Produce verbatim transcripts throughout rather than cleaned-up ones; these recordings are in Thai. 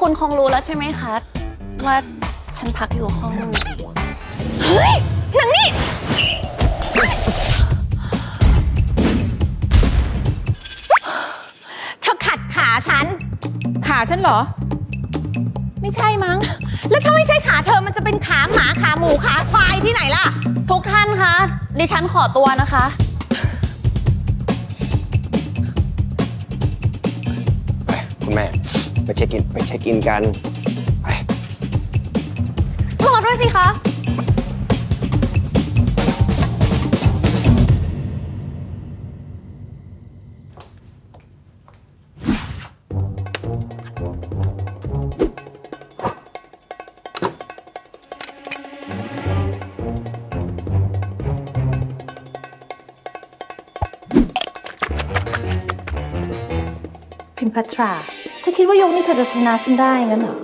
คุณคงรู้แล้วใช่ไหมคะว่าฉันพักอยู่ห้องเฮ้ยนางนี่เธอขัดขาฉันขาฉันเหรอไม่ใช่มั้งแล้วถ้าไม่ใช่ขาเธอมันจะเป็นขาหมาขาหมูขาควายที่ไหนล่ะทุกท่านคะดิฉันขอตัวนะคะไปคุณแม่ไปเช็คอินไปเช็คอินกันไปรอด้วยสิคะพัทราเธอคิดว่ายกนี้เธอจะชนะฉันได้งั้นเหรอ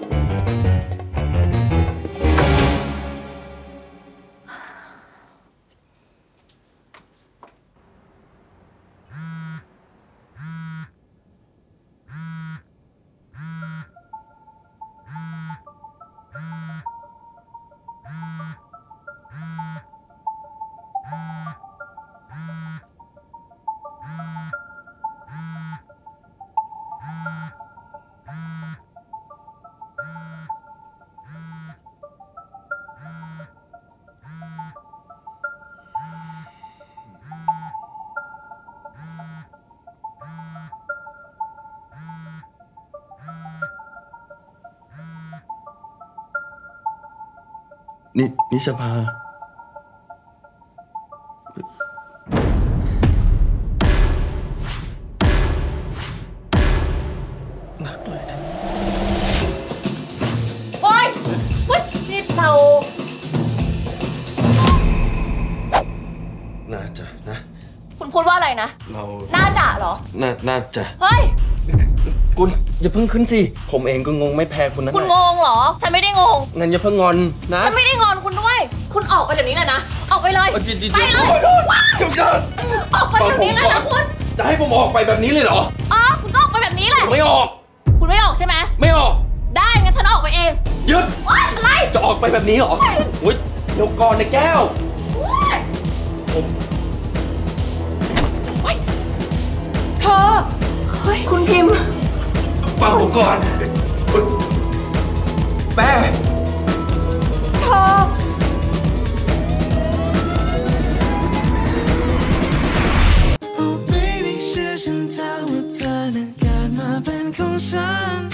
นินิชภาหนักเลยทีนี้โอ๊ยปุ๊ยนี่เตาน่าจะนะคุณพูดว่าอะไรนะเราน่าจะเหรอน่าน่าจะเฮ้ยคุณอย่าเพิ่งขึ้นสิผมเองก็งงไม่แพ้คุณนั่นแหละคุณงงเหรอฉันไม่ได้งงงั้นอย่าเพิ่งงอนนะฉันไม่ได้งอนคุณด้วยคุณออกไปเดี๋ยวนี้เลยนะออกไปเลยไปเลยออกไปเดี๋ยวนี้เลยนะคุณจะให้ผมออกไปแบบนี้เลยเหรออ๋อคุณก็ออกไปแบบนี้แหละไม่ออกคุณไม่ออกใช่ไหมไม่ออกได้งั้นฉันออกไปเองยึดว้ายอะไรจะออกไปแบบนี้เหรออุ้ยเดี๋ยวก่อนนะแก้วเธอคุณพิมพ์ฟังผมก่อนแม่เธอเธอ